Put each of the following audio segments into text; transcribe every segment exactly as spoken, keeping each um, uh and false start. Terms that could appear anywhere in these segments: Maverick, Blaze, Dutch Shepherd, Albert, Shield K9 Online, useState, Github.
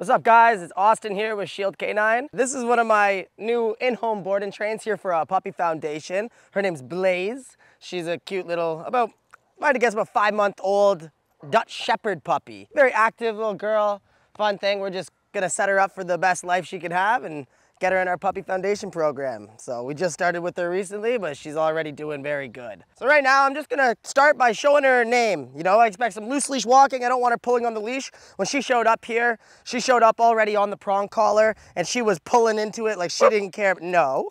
What's up guys, it's Austin here with Shield K nine. This is one of my new in-home board and trains here for a puppy foundation. Her name's Blaze. She's a cute little, about, I might guess about five month old Dutch Shepherd puppy. Very active little girl, fun thing. We're just gonna set her up for the best life she could have and get her in our puppy foundation program. So we just started with her recently, but she's already doing very good. So right now I'm just gonna start by showing her her name. You know, I expect some loose leash walking. I don't want her pulling on the leash. When she showed up here, she showed up already on the prong collar and she was pulling into it like she didn't care. No,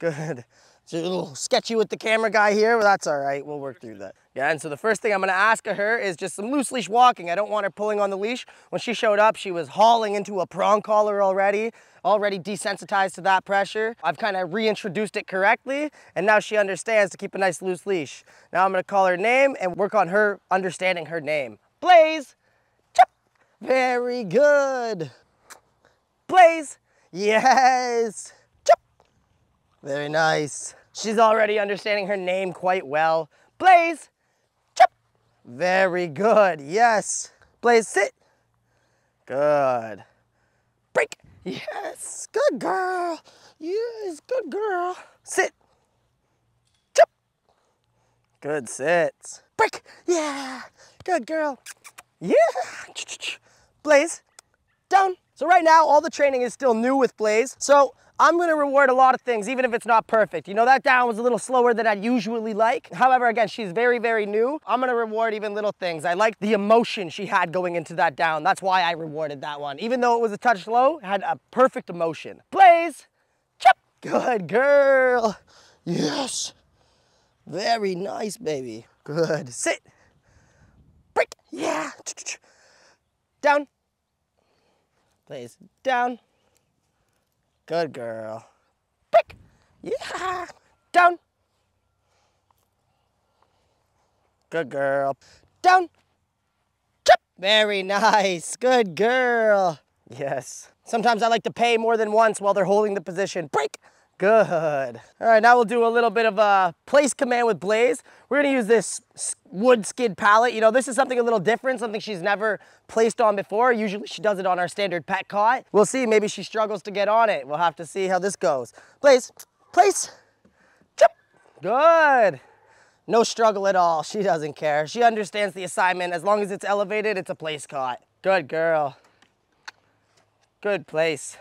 good. She's a little sketchy with the camera guy here, but that's all right, we'll work through that. Yeah, and so the first thing I'm gonna ask of her is just some loose leash walking. I don't want her pulling on the leash. When she showed up, she was hauling into a prong collar already, already desensitized to that pressure. I've kind of reintroduced it correctly, and now she understands to keep a nice loose leash. Now I'm gonna call her name and work on her understanding her name. Blaze, chop, very good. Blaze, yes. Very nice. She's already understanding her name quite well. Blaze, chop. Very good, yes. Blaze, sit. Good. Break, yes, good girl. Yes, good girl. Sit, chop. Good sit. Break, yeah, good girl. Yeah, Blaze, down. So right now, all the training is still new with Blaze. So I'm gonna reward a lot of things, even if it's not perfect. You know, that down was a little slower than I usually like. However, again, she's very, very new. I'm gonna reward even little things. I like the emotion she had going into that down. That's why I rewarded that one. Even though it was a touch low, it had a perfect emotion. Blaze, chop. Good girl. Yes. Very nice, baby. Good. Sit. Break. Yeah. Down. Blaze, down. Good girl. Pick. Yeah. Down. Good girl. Down. Chop. Very nice. Good girl. Yes. Sometimes I like to pay more than once while they're holding the position. Break. Good. All right, now we'll do a little bit of a place command with Blaze. We're gonna use this wood skid pallet. You know, this is something a little different, something she's never placed on before. Usually she does it on our standard pet cot. We'll see, maybe she struggles to get on it. We'll have to see how this goes. Blaze, place, jump. Good. No struggle at all, she doesn't care. She understands the assignment. As long as it's elevated, it's a place cot. Good girl. Good place.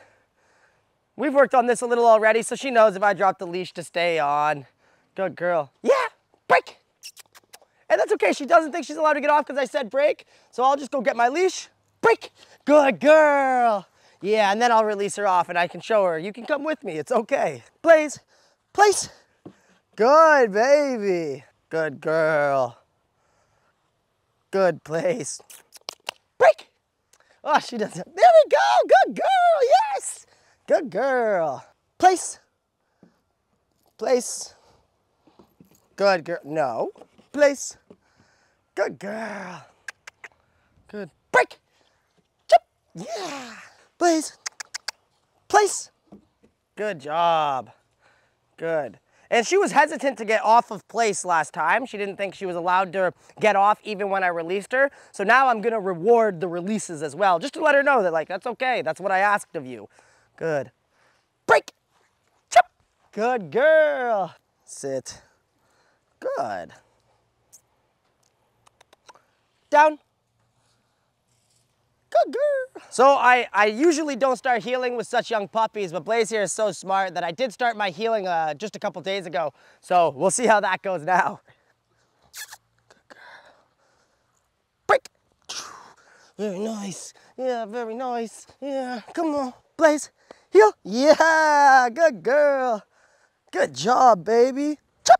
We've worked on this a little already, so she knows if I drop the leash to stay on. Good girl. Yeah, break. And that's okay, she doesn't think she's allowed to get off because I said break, so I'll just go get my leash. Break. Good girl. Yeah, and then I'll release her off and I can show her, you can come with me, it's okay. Blaze, place. Good baby. Good girl. Good place. Break. Oh, she doesn't. There we go, good girl, yes. Good girl. Place. Place. Good girl. No. Place. Good girl. Good. Break. Chop. Yeah. Place. Place. Good job. Good. And she was hesitant to get off of place last time. She didn't think she was allowed to get off even when I released her. So now I'm gonna reward the releases as well, just to let her know that like, that's okay. That's what I asked of you. Good. Break. Chop. Good girl. Sit. Good. Down. Good girl. So I, I usually don't start healing with such young puppies, but Blaze here is so smart that I did start my healing uh, just a couple days ago. So we'll see how that goes now. Good girl. Break. Very nice. Yeah, very nice. Yeah, come on. Blaze, heel, yeah, good girl. Good job, baby. Chop.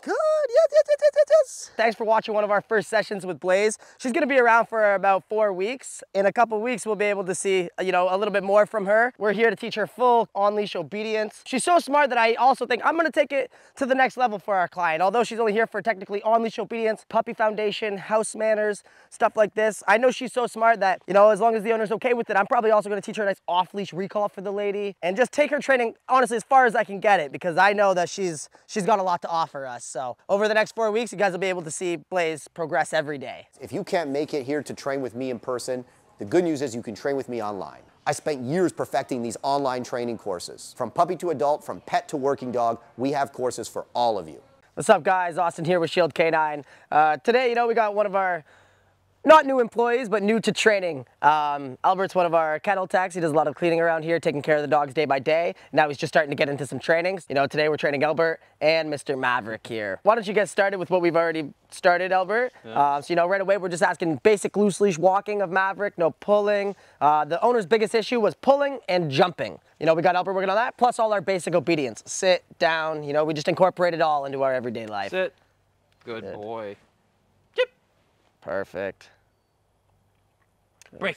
Good, yes, yes, yes, yes, yes. Thanks for watching one of our first sessions with Blaze. She's gonna be around for about four weeks. In a couple weeks, we'll be able to see, you know, a little bit more from her. We're here to teach her full on-leash obedience. She's so smart that I also think I'm gonna take it to the next level for our client. Although she's only here for technically on-leash obedience, puppy foundation, house manners, stuff like this. I know she's so smart that, you know, as long as the owner's okay with it, I'm probably also gonna teach her a nice off-leash recall for the lady and just take her training, honestly, as far as I can get it, because I know that she's she's got a lot to offer us. So over the next four weeks, you guys will be able to see Blaze progress every day. If you can't make it here to train with me in person, The good news is you can train with me online. I spent years perfecting these online training courses. From puppy to adult, from pet to working dog, we have courses for all of you. What's up, guys? Austin here with Shield K nine. Uh, today, you know, we got one of our, not new employees, but new to training. Um, Albert's one of our kennel techs. He does a lot of cleaning around here, taking care of the dogs day by day. Now he's just starting to get into some trainings. You know, today we're training Albert and Mister Maverick here. Why don't you get started with what we've already started, Albert? Yeah. Uh, so, you know, right away we're just asking basic loose leash walking of Maverick, no pulling. Uh, the owner's biggest issue was pulling and jumping. You know, we got Albert working on that, plus all our basic obedience. Sit, down, you know, we just incorporate it all into our everyday life. Sit. Good, Good. boy. Perfect. Break.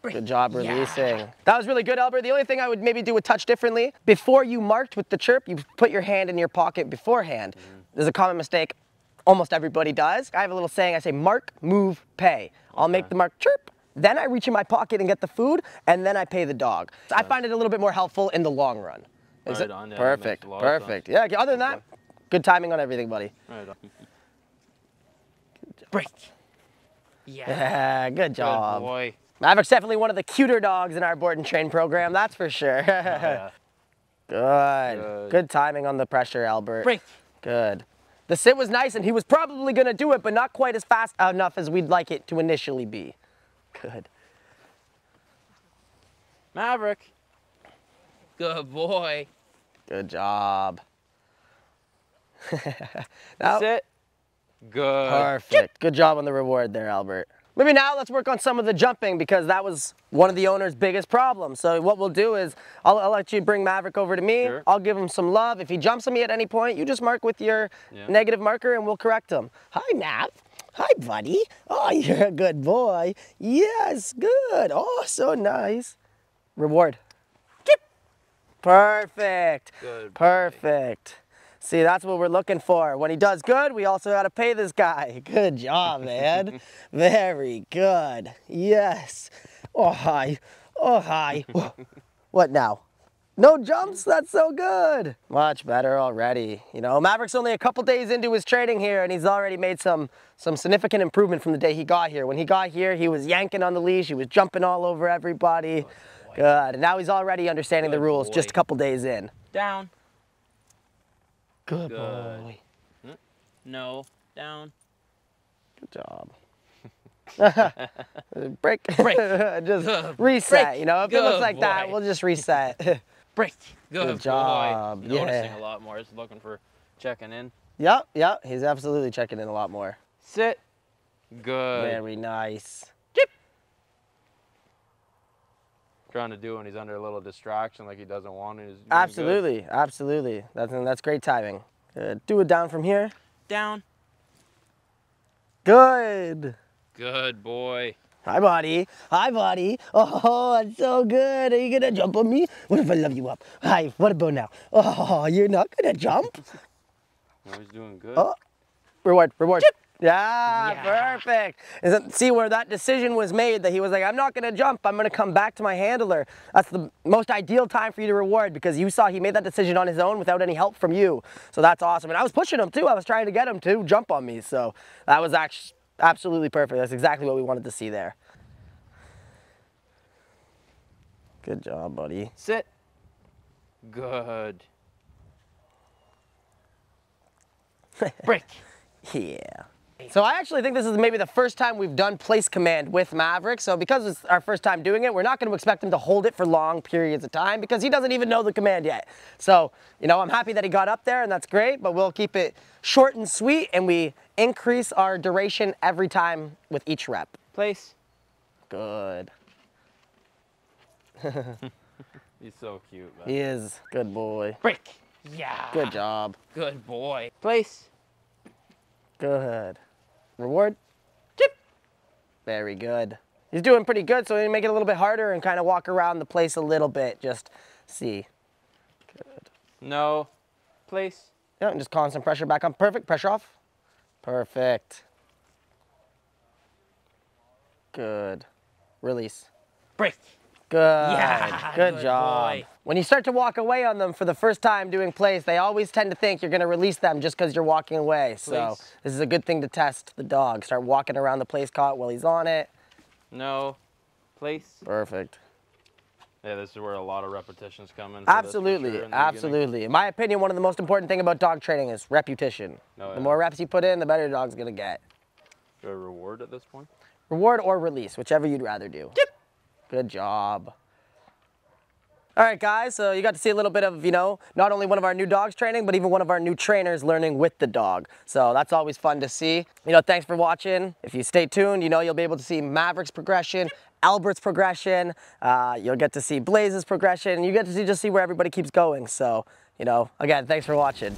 Break. Good job releasing. Yeah. That was really good, Albert. The only thing I would maybe do a touch differently, before you marked with the chirp, you put your hand in your pocket beforehand. Mm. There's a common mistake almost everybody does. I have a little saying, I say mark, move, pay. I'll okay. make the mark chirp, then I reach in my pocket and get the food, and then I pay the dog. So I find it a little bit more helpful in the long run. Is right it? on, yeah, Perfect, perfect. Yeah, other than that, good timing on everything, buddy. Right on. Break. Yeah. yeah. Good job. Good boy. Maverick's definitely one of the cuter dogs in our board and train program, that's for sure. yeah. Good. Good. Good timing on the pressure, Albert. Break. Good. The sit was nice and he was probably going to do it, but not quite as fast enough as we'd like it to initially be. Good. Maverick. Good boy. Good job. Now, sit. Good. Perfect. Good job on the reward there, Albert. Maybe now let's work on some of the jumping because that was one of the owner's biggest problems. So what we'll do is I'll, I'll let you bring Maverick over to me. Sure. I'll give him some love. If he jumps at me at any point, you just mark with your yeah. negative marker and we'll correct him. Hi, Mav. Hi, buddy. Oh, you're a good boy. Yes, good. Oh, so nice. Reward. Chip. Perfect. Good. Perfect. See, that's what we're looking for. When he does good, we also got to pay this guy. Good job, man. Very good. Yes. Oh, hi. Oh, hi. What now? No jumps? That's so good. Much better already. You know, Maverick's only a couple days into his training here, and he's already made some, some significant improvement from the day he got here. When he got here, he was yanking on the leash. He was jumping all over everybody. Good. good. And now he's already understanding good the rules boy. just a couple days in. Down. Good, Good boy. No, down. Good job. Break. Break. just Good. reset, Break. you know. If Good it looks like boy. that, we'll just reset. Break. Good, Good job. Boy. You're yeah. noticing a lot more. He's looking for checking in. Yep, yep. He's absolutely checking in a lot more. Sit. Good. Very nice. Chip. Trying to do when he's under a little distraction like he doesn't want it. Absolutely, good. absolutely. That's, that's great timing. Good. Do it down from here. Down. Good. Good boy. Hi, buddy. Hi, buddy. Oh, that's so good. Are you going to jump on me? What if I love you up? Hi, what about now? Oh, you're not going to jump? No, he's doing good. Oh. Reward, reward. Chip. Yeah, yeah, perfect. Isn't, see where that decision was made that he was like, I'm not going to jump. I'm going to come back to my handler. That's the most ideal time for you to reward because you saw he made that decision on his own without any help from you. So that's awesome. And I was pushing him too. I was trying to get him to jump on me. So that was actually absolutely perfect. That's exactly what we wanted to see there. Good job, buddy. Sit. Good. Break. Yeah. So I actually think this is maybe the first time we've done place command with Maverick. So because it's our first time doing it, we're not going to expect him to hold it for long periods of time because he doesn't even know the command yet. So, you know, I'm happy that he got up there and that's great, but we'll keep it short and sweet and we increase our duration every time with each rep. Place. Good. He's so cute, man. He is. Good boy. Break. Yeah. Good job. Good boy. Place. Good. Reward. Chip. Very good. He's doing pretty good, so we make it a little bit harder and kind of walk around the place a little bit. Just see. Good. No. Place. Yeah, and just constant pressure back on. Perfect. Pressure off. Perfect. Good. Release. Break. Good. Yeah, good, good job. Boy. When you start to walk away on them for the first time doing place, they always tend to think you're going to release them just because you're walking away. Place. So this is a good thing to test the dog. Start walking around the place cot while he's on it. No. Place. Perfect. Yeah, this is where a lot of repetitions come in. Absolutely, sure in absolutely. Beginning. In my opinion, one of the most important thing about dog training is repetition. Oh, yeah. The more reps you put in, the better your dog's gonna get. Do I reward at this point? Reward or release, whichever you'd rather do. Yep. Good job. All right, guys, so you got to see a little bit of, you know, not only one of our new dogs training, but even one of our new trainers learning with the dog. So that's always fun to see. You know, thanks for watching. If you stay tuned, you know, you'll be able to see Maverick's progression, Albert's progression. Uh, you'll get to see Blaze's progression. You get to see, just see where everybody keeps going. So, you know, again, thanks for watching.